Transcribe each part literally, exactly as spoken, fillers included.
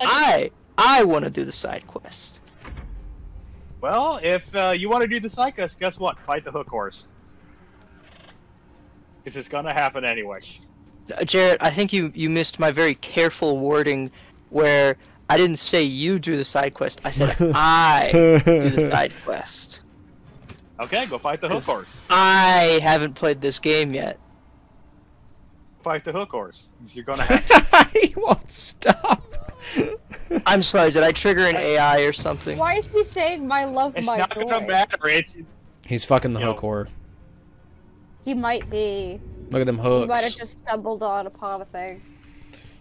I I want to do the side quest. Well, if uh, you want to do the side quest, guess what? Fight the hook horse. Because it's gonna happen anyway. Jared, I think you you missed my very careful wording, where I didn't say you do the side quest. I said I do the side quest. Okay, go fight the hook horse. I haven't played this game yet. Fight the hook horse. You're gonna have to. He won't stop. I'm sorry. Did I trigger an A I or something? Why is he saying my love, it's my not joy? Gonna matter. It's... He's fucking the you hook horse. He might be. Look at them hooks. He might have just stumbled on upon a thing.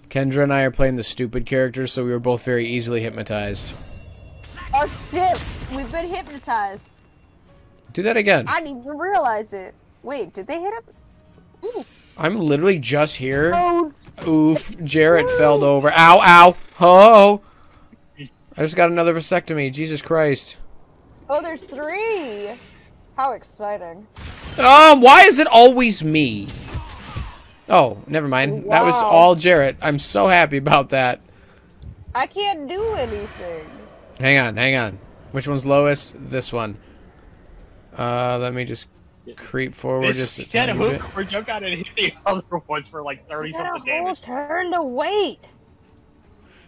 Kendra and I are playing the stupid characters, so we were both very easily hypnotized. Oh shit! We've been hypnotized. Do that again. I didn't even realize it. Wait, did they hit him? Ooh. I'm literally just here. Oh. Oof. Jarrett Ooh. Fell over. Ow, ow. Ho. Oh. I just got another vasectomy. Jesus Christ. Oh, there's three. How exciting. Um, why is it always me? Oh, never mind. Wow. That was all Jarrett. I'm so happy about that. I can't do anything. Hang on, hang on. Which one's lowest? This one. Uh, let me just creep forward. This, just a hook or jump out and hit the other ones for like thirty something damage. Turn to wait.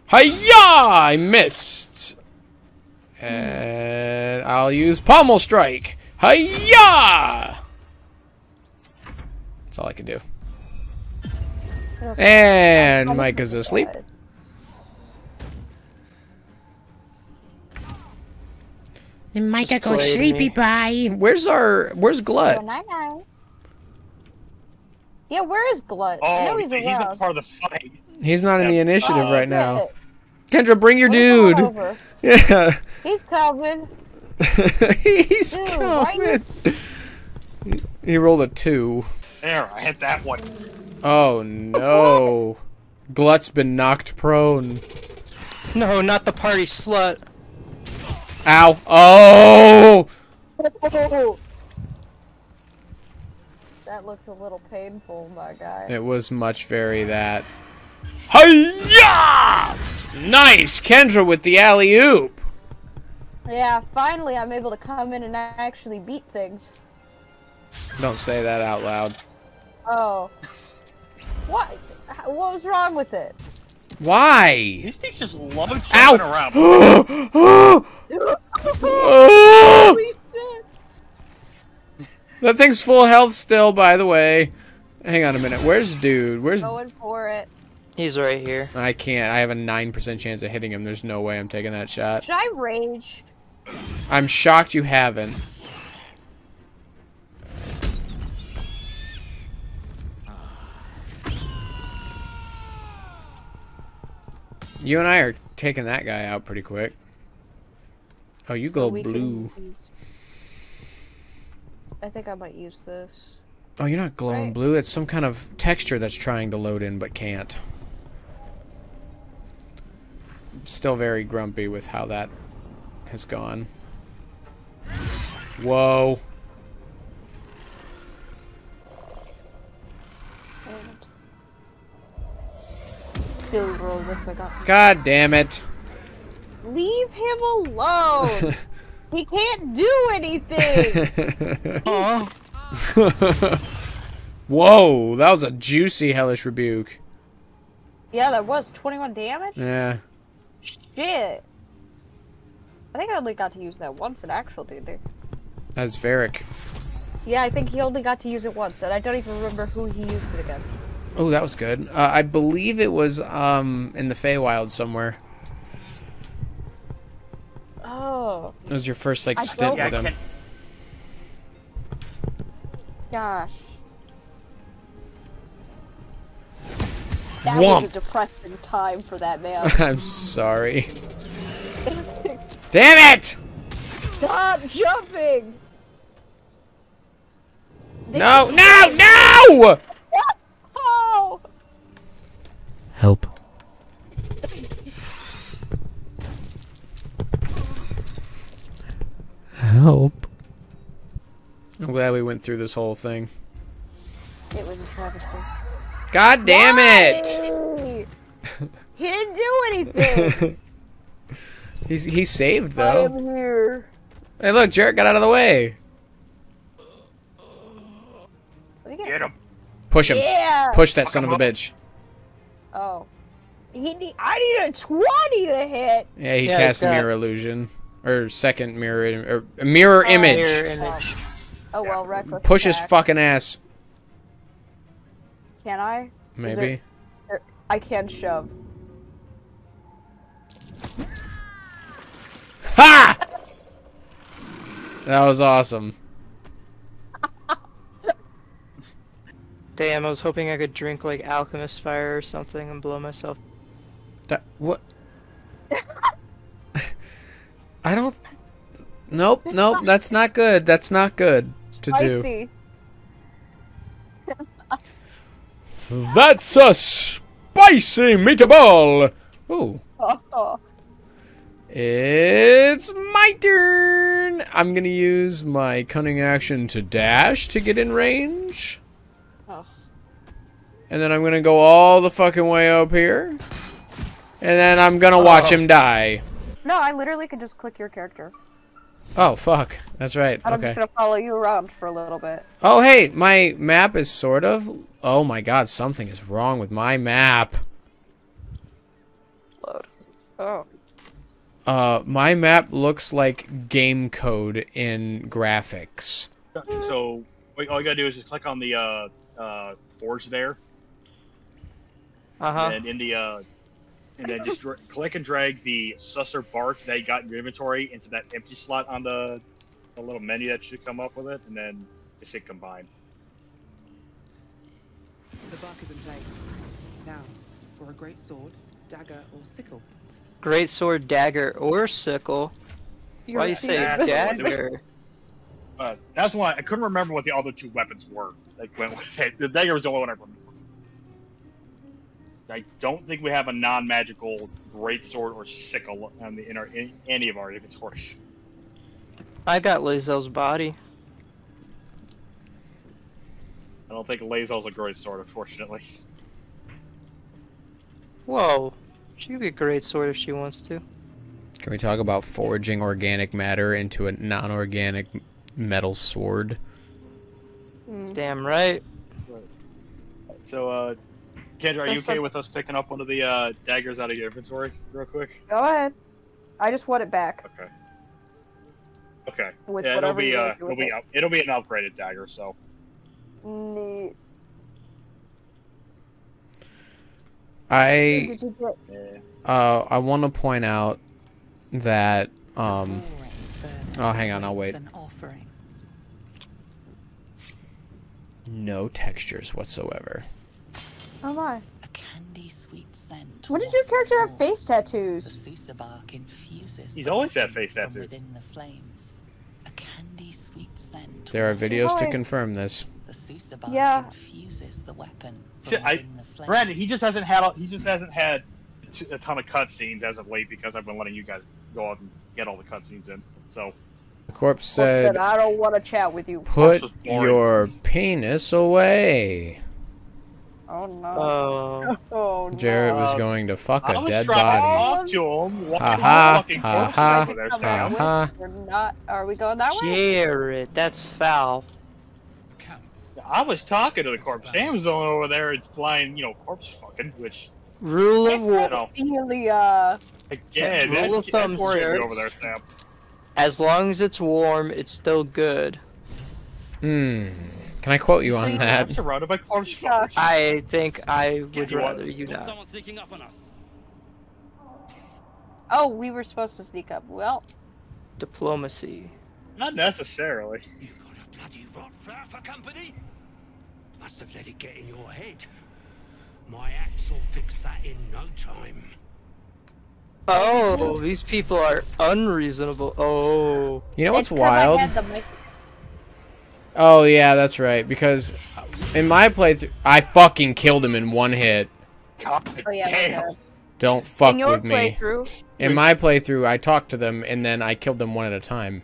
Hiya! I missed. And I'll use pommel strike. Hiya! That's all I can do. And Mike is asleep. Micah go sleepy bye. Where's our where's Glut? Yeah, where is Glut? Oh, I know he's, he's not part of the fight. He's not in the initiative oh, right now. Kendra, bring your we'll dude. Yeah. He's coming. he's dude, coming. You... He rolled a two. There, I hit that one. Oh no. Glut's been knocked prone. No, not the party slut. Ow. Oh! That looked a little painful, my guy. It was much very that. Hiya! Nice! Kendra with the alley-oop! Yeah, finally I'm able to come in and actually beat things. Don't say that out loud. Oh. What? What was wrong with it? Why? These things just love jumping around. That thing's full health still, by the way. Hang on a minute. Where's dude? Where's going for it? He's right here. I can't. I have a nine percent chance of hitting him. There's no way I'm taking that shot. Should I rage? I'm shocked you haven't. You and I are taking that guy out pretty quick. Oh, you go so blue. Use... I think I might use this. Oh, you're not glowing right. Blue. It's some kind of texture that's trying to load in but can't. I'm still very grumpy with how that has gone. Whoa. God damn it. Leave him alone. He can't do anything. Oh. Whoa, that was a juicy hellish rebuke. Yeah, that was twenty-one damage? Yeah. Shit. I think I only got to use that once in actual D and D. That's Varric. Yeah, I think he only got to use it once, and I don't even remember who he used it against. Oh, that was good. Uh, I believe it was um, in the Feywild somewhere. Oh. It was your first like stint with him. Gosh. That Womp. Was a depressing time for that man. I'm sorry. Damn it! Stop jumping! They no! No! No! Help. Help. I'm glad we went through this whole thing. It was a travesty. God damn Why? It! He didn't do anything. he's he's saved though. I am here. Hey, look, Jerk got out of the way. Get him. Push him. Yeah. Push that Fuck son of up. a bitch. Oh. He need, I need a twenty to hit. Yeah, he yeah, cast mirror illusion or second mirror or mirror oh, image. Mirror image. Oh well, reckless. Push attack. his fucking ass. Can I? Maybe. There, I can shove. Ha! That was awesome. Damn, I was hoping I could drink like Alchemist Fire or something and blow myself. That what? I don't. Nope, nope. That's not good. That's not good to do. I see. That's a spicy meatball. Ooh. Oh. It's my turn. I'm gonna use my cunning action to dash to get in range. And then I'm gonna go all the fucking way up here. And then I'm gonna watch oh. him die. No, I literally could just click your character. Oh, fuck. That's right. And okay. I'm just gonna follow you around for a little bit. Oh, hey, my map is sort of... Oh my god, something is wrong with my map. Load. Oh. Uh, my map looks like game code in graphics. So, wait, all you gotta do is just click on the, uh, uh, forge there. Uh-huh. And in the, uh, and then just click and drag the sussur bark that you got in your inventory into that empty slot on the, the little menu that should come up with it, and then just hit combine. The bark is in place. Now, for a great sword, dagger, or sickle. Great sword, dagger, or sickle? You're Why do you say that's dagger? Uh, that's why I couldn't remember what the other two weapons were. Like when, the dagger was the only one I remember. I don't think we have a non-magical greatsword or sickle on the, in, our, in any of our inventories. I got Lazel's body. I don't think Lazel's a greatsword, unfortunately. Whoa. She could be a greatsword if she wants to. Can we talk about forging organic matter into a non-organic metal sword? Mm. Damn right. right. So, uh... Kendra, are you okay with us picking up one of the uh, daggers out of your inventory real quick? Go ahead. I just want it back. Okay. Okay. With yeah, it'll be uh, it'll be it. it'll be an upgraded dagger, so. Neat. I uh I want to point out that um oh hang on I'll wait. No textures whatsoever. Oh my. A candy sweet scent. When did your character have face tattoos? The sussur bark infuses. He's always had face tattoos. Within the flames. A candy sweet scent. There are videos oh, to confirm this. The sussur bark yeah. infuses the weapon from I, within the flames. Brandon, he just hasn't had he just hasn't had a ton of cutscenes as of late because I've been letting you guys go out and get all the cutscenes in. So the corpse said, corpse said I don't want to chat with you. Put your penis away. Oh no. Uh, oh no. Jared was going to fuck a dead body. Ha ha. Ha ha. Are we going that way? Jared, that's foul. I was talking to the corpse. Sam's over there is flying, you know, corpse fucking, which. Rule of war. Again, rule of thumb, Jared. Over there, Sam. As long as it's warm, it's still good. Hmm. Can I quote you on See, that? I'm surrounded by corpse fuckers. I think I would rather you not. Someone sneaking up on us. Oh, we were supposed to sneak up. Well, diplomacy. Not necessarily. You got a bloody rot flower for company? Must have let it get in your head. My axe will fix that in no time. Oh, these people are unreasonable. Oh. You know what's wild? Oh, yeah, that's right, because in my playthrough, I fucking killed him in one hit. God oh, yeah, damn. Don't fuck in your with me. Playthrough. In my playthrough, I talked to them, and then I killed them one at a time.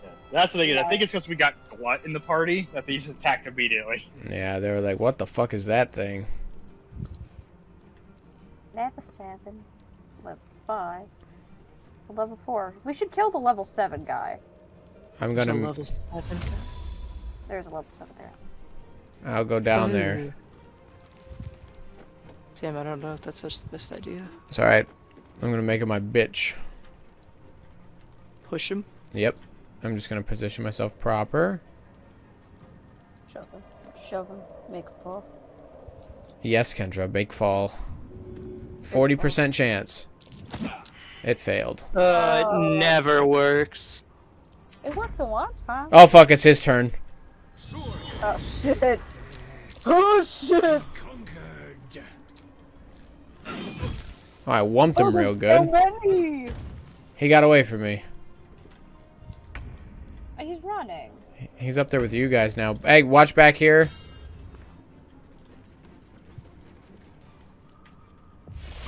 Yeah, that's the thing. Yeah. I think it's because we got Glut in the party that they just attacked immediately. Yeah, they were like, what the fuck is that thing? Level seven. Level five. Level four. We should kill the level seven guy. I'm gonna. There's a level seven. There's a level seven there. I'll go down mm. there. Damn, I don't know if that's such the best idea. It's alright. I'm gonna make him my bitch. Push him? Yep. I'm just gonna position myself proper. Shove him. Shove him. Make a fall. Yes, Kendra. Make fall. forty percent chance. It failed. Uh, it never works. It worked a lot, huh? Oh, fuck. It's his turn. Oh, shit. Oh, shit. Oh, I whumped him oh, real good. No, he got away from me. He's running. He's up there with you guys now. Hey, watch back here.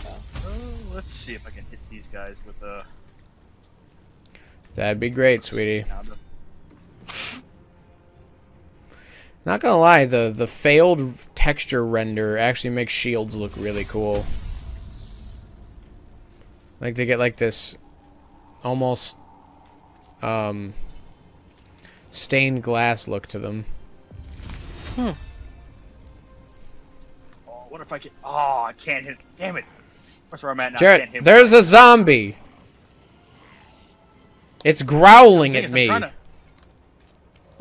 Oh, let's see if I can hit these guys with a... That'd be great, sweetie. Not gonna lie, the, the failed texture render actually makes shields look really cool. Like, they get, like, this almost um, stained glass look to them. Hmm. Oh, what if I can... Oh, I can't hit... Damn it. That's where I'm at now. Jared, I can't hit there's a zombie. It's growling at me. To...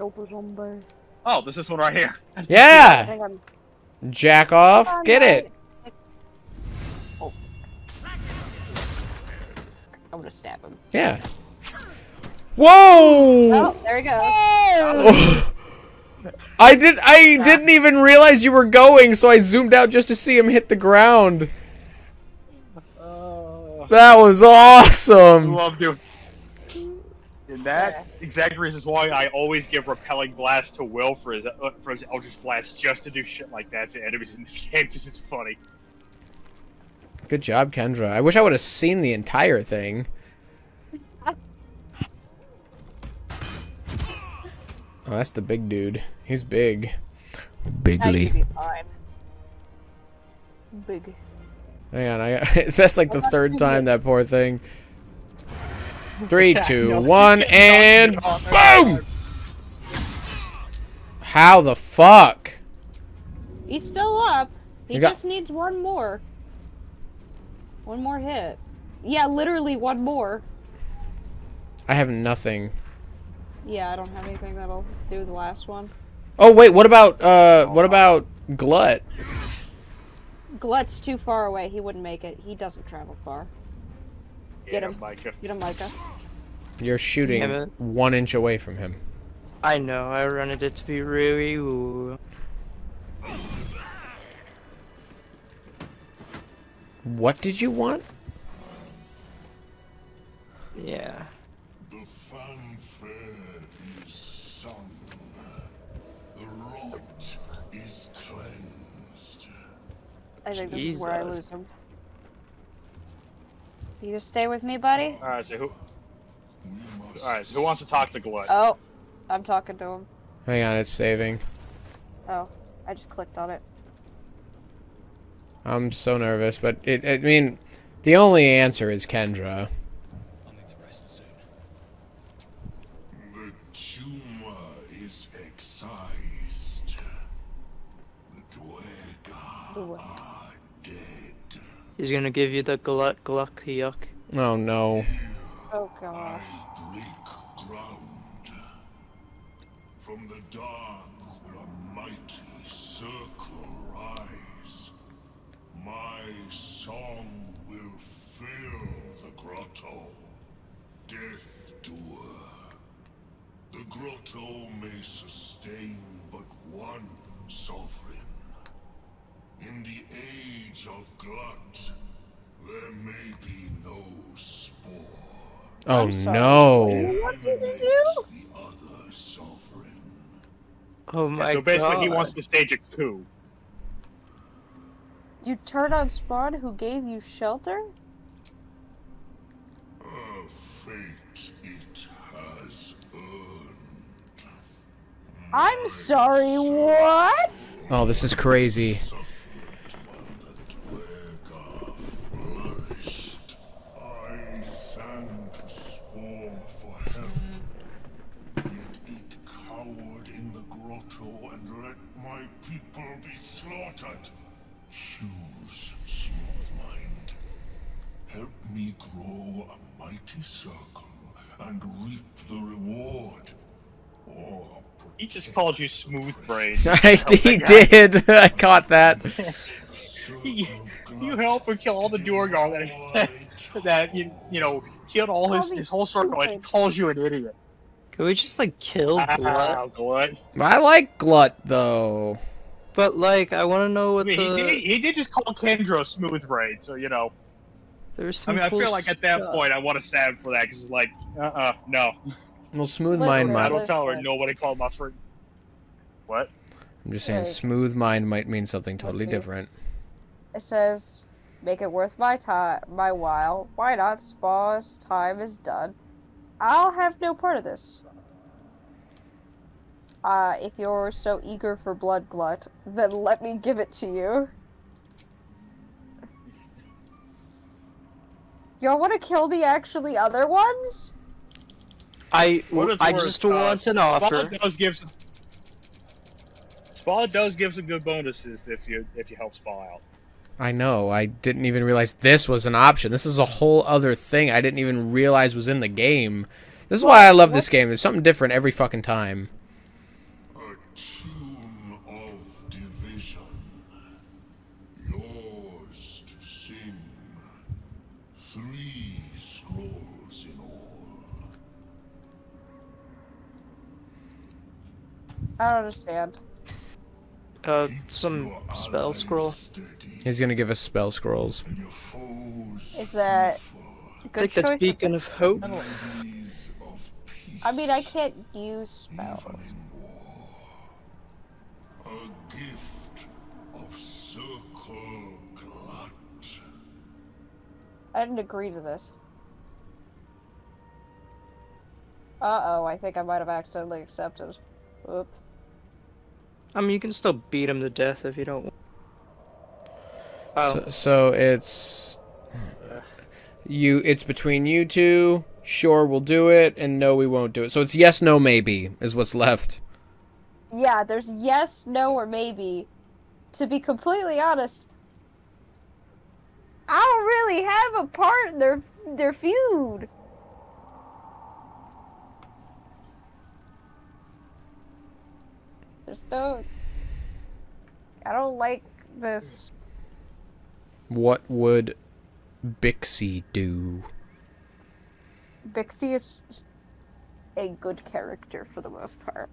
Oh, there's this one right here. Yeah. Jack off. Oh, get man. It. I'm gonna stab him. Yeah. Whoa! Oh, there he goes. Oh. I did. I ah. didn't even realize you were going, so I zoomed out just to see him hit the ground. Oh. That was awesome. I love doing. And that yeah. exact reason is why I always give repelling blast to Will for his uh, for his eldritch blast, just to do shit like that to enemies in this game because it's funny. Good job, Kendra. I wish I would have seen the entire thing. Oh, that's the big dude. He's big. Bigly. Big. Hang on, I got, that's like the third time that poor thing. Three, two, one, and boom! How the fuck? He's still up. He just needs one more. One more hit. Yeah, literally one more. I have nothing. Yeah, I don't have anything that'll do the last one. Oh wait, what about uh what about Glut? Glut's too far away, he wouldn't make it. He doesn't travel far. Get him, Micah. Get him, Micah. You're shooting yeah, one inch away from him. I know, I wanted it to be really ooh. What did you want? Yeah. The fanfare is sung. The rot is cleansed. I think this Jesus. is where I lose him. You just stay with me, buddy? Alright, so who... Alright, so who wants to talk to Glut? Oh, I'm talking to him. Hang on, it's saving. Oh, I just clicked on it. I'm so nervous, but it, I mean, the only answer is Kendra. I'll need to rest soon. The tumor is excised. The Dwega are dead. He's gonna give you the gluck gluck yuck. Oh no. Oh gosh. I break ground. From the dark will a mighty circle rise. My song will fill the grotto. Death doer. The grotto may sustain but one sovereign. In the age of Glut, there may be no Spaw. Oh no! What did he do? The other sovereign. Oh my god. So basically god. he wants to stage a coup. You turned on Spawn, who gave you shelter? A fate it has earned. I'm sorry, what? Oh, this is crazy. me grow a mighty circle and reap the reward. Or he just called you smooth brain. He did. I caught that. He, you help and kill all the Dwega that, that you, you know, killed all his, his whole circle, and he calls you an idiot. Could we just like kill Glut? Glut. I like Glut though. But like, I want to know what I mean, the... He did, he did just call Kendra smooth brain, so you know. There's some I mean, cool I feel like at that stuff. point I want to stab for that because it's like, uh-uh, no. Well, smooth mind might. I don't tolerate nobody called my friend. What? I'm just saying, smooth mind might mean something totally okay. different. It says, make it worth my time, my while. Why not? Spaw's time is done. I'll have no part of this. Uh, if you're so eager for blood, Glut, then let me give it to you. Y'all want to kill the actually other ones? I I worth, just uh, want an Spaw offer. Does give some, Spaw does give some good bonuses if you if you help Spaw out. I know. I didn't even realize this was an option. This is a whole other thing I didn't even realize was in the game. This is why I love this game. There's something different every fucking time. A tune of division, yours to sing. Three scrolls in all. I don't understand. Uh, some spell scroll. He's gonna give us spell scrolls. Is that good? I think that's Beacon of Hope. I mean, I can't use spells. A gift of circle glut. I didn't agree to this. Uh-oh, I think I might have accidentally accepted. Whoop. I mean, you can still beat him to death if you don't want. Oh. So, so it's you. It's between you two. Sure, we'll do it, and no, we won't do it. So it's yes, no, maybe is what's left. Yeah, there's yes, no, or maybe. To be completely honest, I don't really have a part in their their feud. There's no... I don't like this. What would Bixie do? Bixie is a good character for the most part.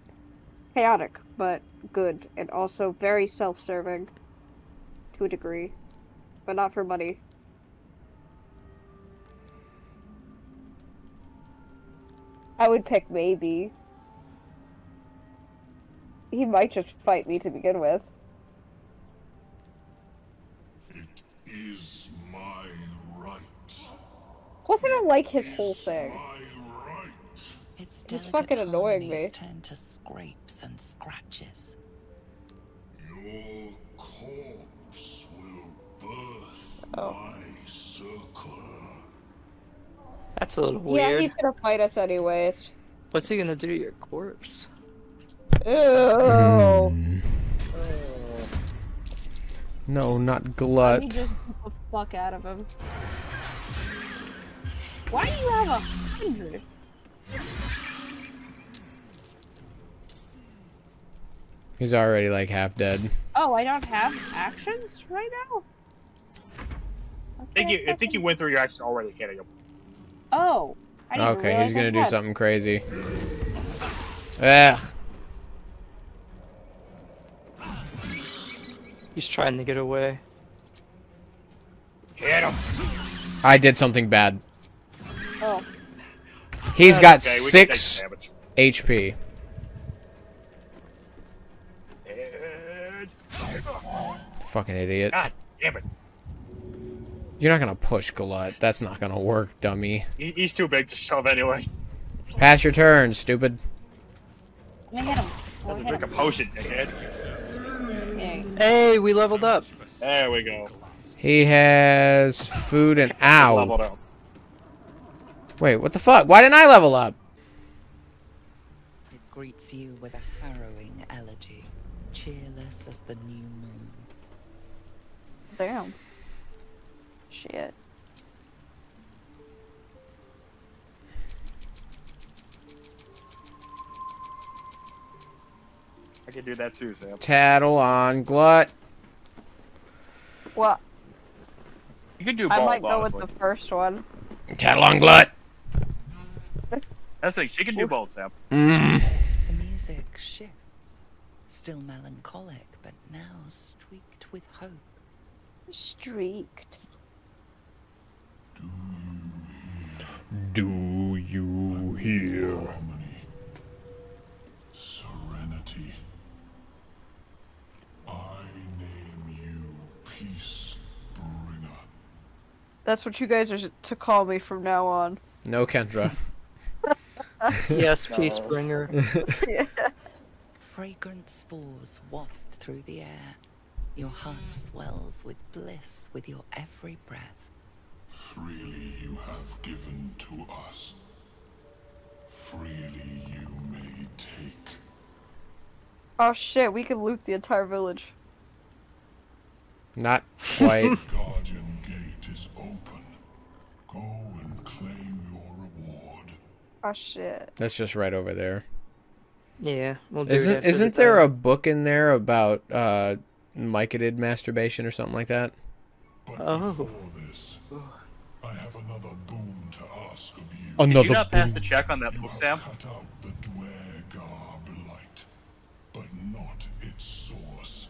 Chaotic, but good, and also very self-serving to a degree, but not for money. I would pick maybe. He might just fight me to begin with. It is my right. Plus, I don't like his whole thing. It's just fucking annoying me. Turn to scrapes and scratches. Your corpse will birth oh. my circle. That's a little weird. Yeah, he's gonna fight us anyways. What's he gonna do to your corpse? Ew. Mm. No, not Glut. Let me just get the fuck out of him. Why do you have a hundred? He's already like half dead. Oh, I don't have actions right now? Okay, I think you, I think you went through your action already, hitting him. Oh. I didn't okay, he's gonna do had. something crazy. Ugh. He's trying to get away. Hit him! I did something bad. Oh. He's got okay. six H P. And... Fucking idiot. God damn it. You're not gonna push Glut. That's not gonna work, dummy. He's too big to shove anyway. Pass your turn, stupid. I'm gonna hit him. I have to drink a potion, dickhead. Hey, we leveled up. There we go. He has food and ow. Leveled up. Wait, what the fuck? Why didn't I level up? It greets you with a harrowing elegy, cheerless as the new moon. Damn. Shit. can do that too, Sam. Tattle on Glut. Well, you can do both. I might go honestly. with the first one. Tattle on Glut. That's like she can do both, Sam. Mm. The music shifts, still melancholic, but now streaked with hope. Streaked. Do you hear? Harmony, serenity. I name you Peace Bringer. That's what you guys are to call me from now on. No, Kendra. Yes, Peace Bringer. Yeah. Fragrant spores waft through the air. Your heart swells with bliss with your every breath. Freely you have given to us. Freely you may take. Oh shit, we can loot the entire village. Not quite. The guardian gate is open. Go and claim your reward. Oh shit. That's just right over there. Yeah. We'll do isn't it isn't the there time. a book in there about uh, myconid masturbation or something like that? But oh. This, I have another boon to ask of you. Another Did you not pass boon. the check on that you book, Sam? Cut out the Dwega blight, but not its source.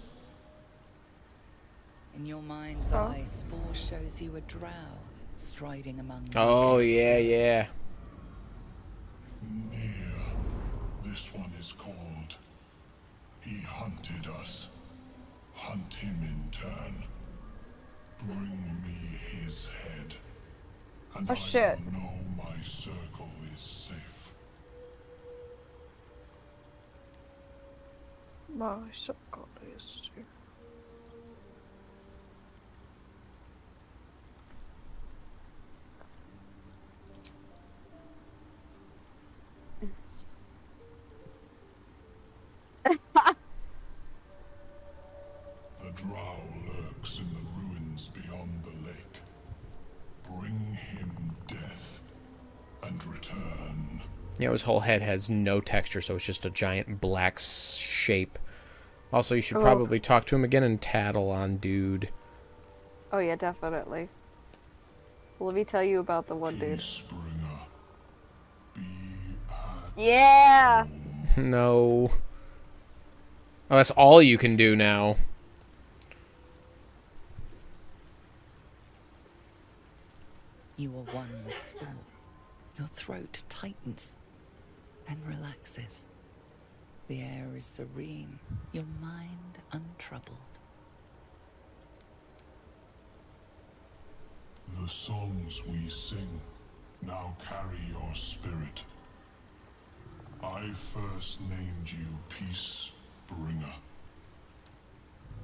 In your mind's oh. eye, Spaw shows you a drow striding among. Oh them. yeah, yeah. Near. This one is called. He hunted us. Hunt him in turn. Bring me his head, and oh, I shit. will know my circle is safe. My circle is safe. The drow lurks in the ruins beyond the lake. Bring him death and return. Yeah, his whole head has no texture, so it's just a giant black shape. Also, you should oh. probably talk to him again and tattle on dude. Oh yeah, definitely. Well, let me tell you about the one dude. Be yeah! No. Oh, that's all you can do now. You are one with Spaw. Your throat tightens, then relaxes. The air is serene, your mind untroubled. The songs we sing now carry your spirit. I first named you Peace Bringer.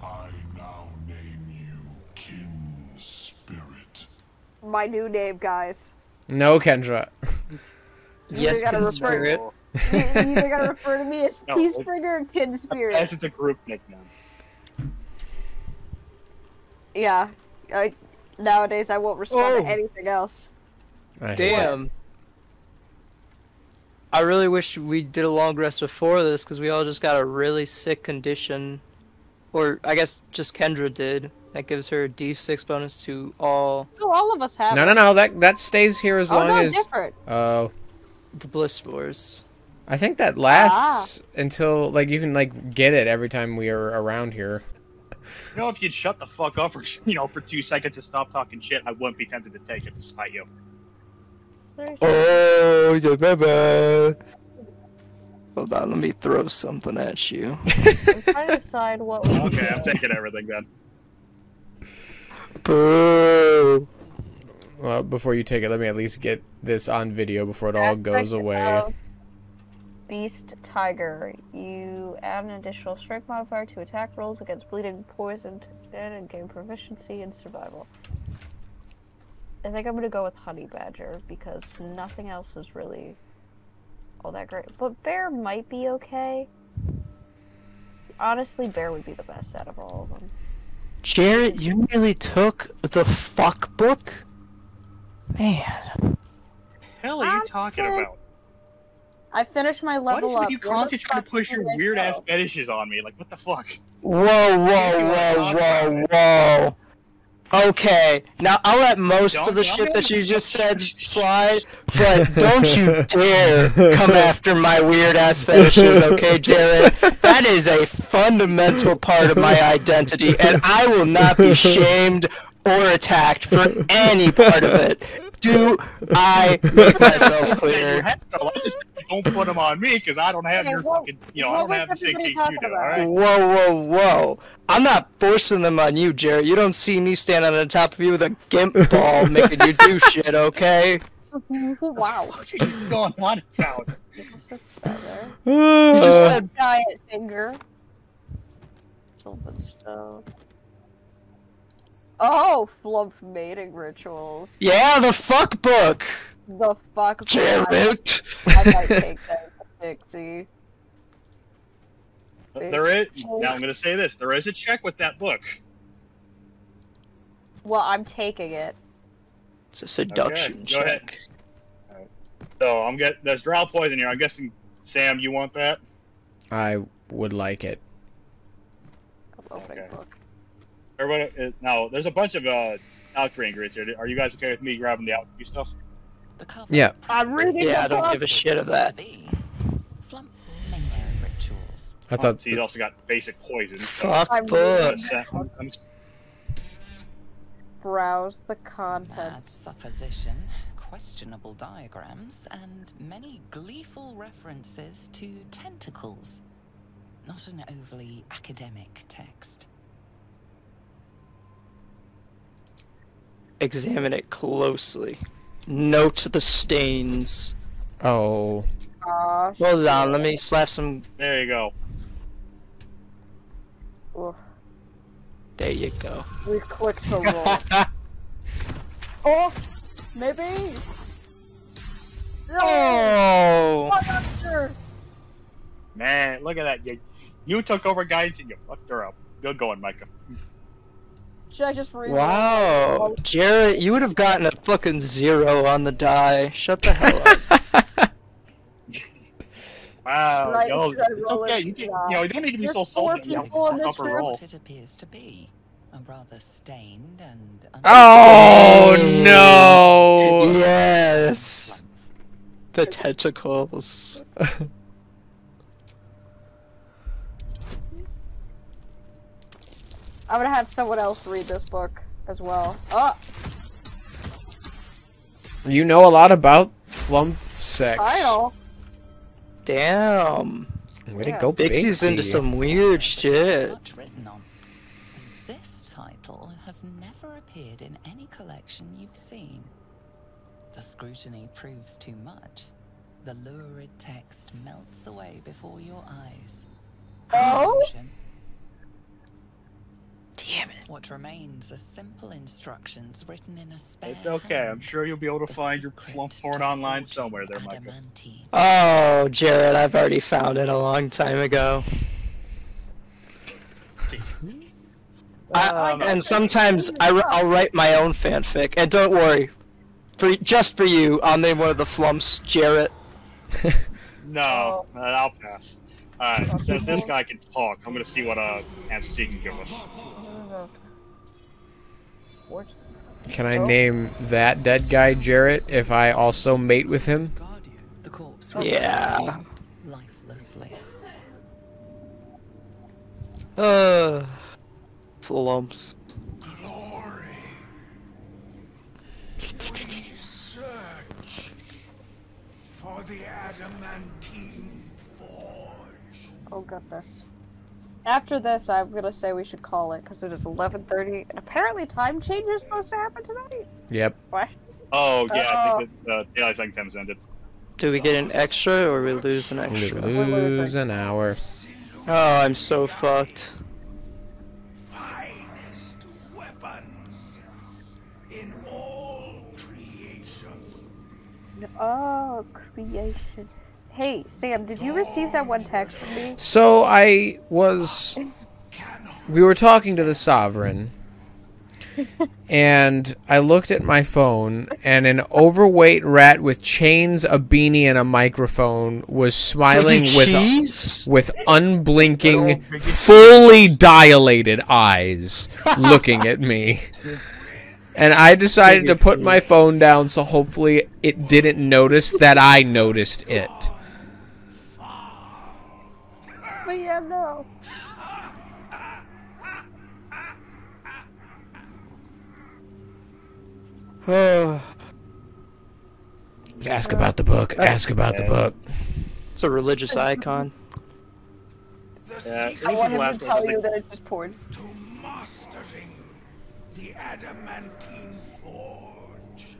I now name you Kin Spirit. My new name, guys. No, Kendra. Yes, Kin Spirit. You either gotta refer to me as no, Peacebringer or Kin Spirit. As it's a group nickname. Yeah. I, nowadays, I won't respond oh. to anything else. I Damn. What? I really wish we did a long rest before this, because we all just got a really sick condition. Or, I guess, just Kendra did. That gives her a D six bonus to all. No, all of us have. No, no, no. That that stays here as oh, long no, as. different. Oh. Uh, the Bliss Spores. I think that lasts ah. until like you can like get it every time we are around here. You know, if you'd shut the fuck up for you know for two seconds to stop talking shit, I wouldn't be tempted to take it despite you. Oh, yeah, baby. Hold on, let me throw something at you. I'm trying to decide what. Okay, I'm taking everything then. Boo. Well, before you take it, let me at least get this on video before it all goes away. Beast Tiger. You add an additional strength modifier to attack rolls against bleeding, poisoned, and gain proficiency in survival. I think I'm going to go with Honey Badger because nothing else is really all that great. But Bear might be okay. Honestly, Bear would be the best out of all of them. Jarrett, you nearly took the fuck book? Man. Hell are you I'm talking about? I finished my level up. What is with you constantly trying to push your weird ass fetishes on me? Like, what the fuck? Whoa, whoa, whoa, whoa, whoa. Okay, now I'll let most don't, of the shit that you just said slide, but don't you dare come after my weird ass fetishes, okay, Jared? That is a fundamental part of my identity, and I will not be shamed or attacked for any part of it. Do I make myself clear? I just don't put them on me because I don't have okay, your whoa, fucking, you know, I don't have the same case you do, alright? Whoa, whoa, whoa. I'm not forcing them on you, Jared. You don't see me standing on top of you with a gimp ball making you do shit, okay? Wow. You're going on about it. You just said giant finger. Stuff. Oh, Flumph mating rituals. Yeah, the fuck book. The fuck Jared. Book. I might take that, Bixie. There is. Now I'm gonna say this. There is a check with that book. Well, I'm taking it. It's a seduction okay, go check. Ahead. Right. So I'm get. There's drow poison here. I'm guessing, Sam, you want that? I would like it. I'm opening okay. book. Everybody, now there's a bunch of uh, alchemy ingredients here. Are you guys okay with me grabbing the alchemy stuff? Yeah. I'm reading. Yeah, I don't give a shit of that. I thought. Oh, so you also got basic poison. So. Fuck I'm book. I'm, I'm... Browse the contents. Supposition, questionable diagrams, and many gleeful references to tentacles. Not an overly academic text. Examine it closely. Note the stains. Oh. Gosh. Hold on, let me slap some. There you go. Oof. There you go. We clicked the roll. Oh, maybe. Oh. oh. Man, look at that. You, you took over guidance and you fucked her up. Good going, Micah. Should I just reroll? Wow, oh. Jared, you would have gotten a fucking zero on the die. Shut the hell up. Wow, I, yo, it's okay. It? You, can, you know, you don't need to be There's so salty. You know, up a roll. It appears to be a rather stained and oh no! Yes, the tentacles. I'm gonna have someone else read this book as well. Oh. You know a lot about Flumph sex. I know. Damn. Way yeah. to go, Bixie. Bixie's into some weird shit. This title has never appeared in any collection you've seen. The scrutiny proves too much. The lurid text melts away before your eyes. Oh. Damn it. What remains are simple instructions written in a spare It's okay, hand. I'm sure you'll be able to the find your Flumph porn online somewhere there, Michael. Oh, Jared, I've already found it a long time ago. I, um, and sometimes I, I'll write my own fanfic, and don't worry, for just for you, I'll name one of the Flumphs, Jared. No, I'll pass. Alright, since this guy can talk, I'm gonna see what uh, answers he can give us. Can I name that dead guy Jarrett if I also mate with him? The corpse yeah. Lifelessly. Uh, Flumphs. Glory. We search for the adamantine forge. Oh, got this. After this, I'm gonna say we should call it because it is eleven thirty, and apparently time change is supposed to happen tonight. Yep. What? Oh yeah, uh, I think the uh, daylight saving time's ended. Do we get an extra, or we lose an extra? We lose an hour. Oh, I'm so fucked. Finest weapons in all creation. Oh, creation. Hey, Sam, did you receive that one text from me? So I was... We were talking to the Sovereign, And I looked at my phone, and an overweight rat with chains, a beanie, and a microphone was smiling with a, with unblinking, fully dilated eyes looking at me. And I decided to put my phone down so hopefully it didn't notice that I noticed it. But yeah, no. Ask about the book. That's Ask about okay. the book. It's a religious icon. Yeah, I wanted to tell you that it just poured. To mastering the adamantine forge,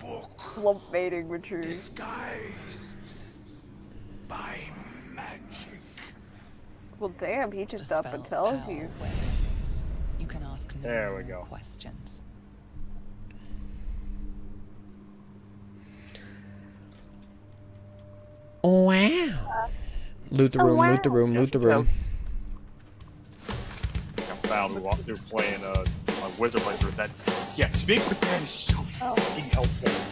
book. Flump baiting retreat. Disguised by magic. Well, damn, he just up and tells you. Ways. You can ask no there we go. questions. Wow. Loot the room, oh, wow. loot the room, yes, loot the room. I found we walked through playing a, a wizard playthrough that. Yeah, speak with that is so fucking helpful.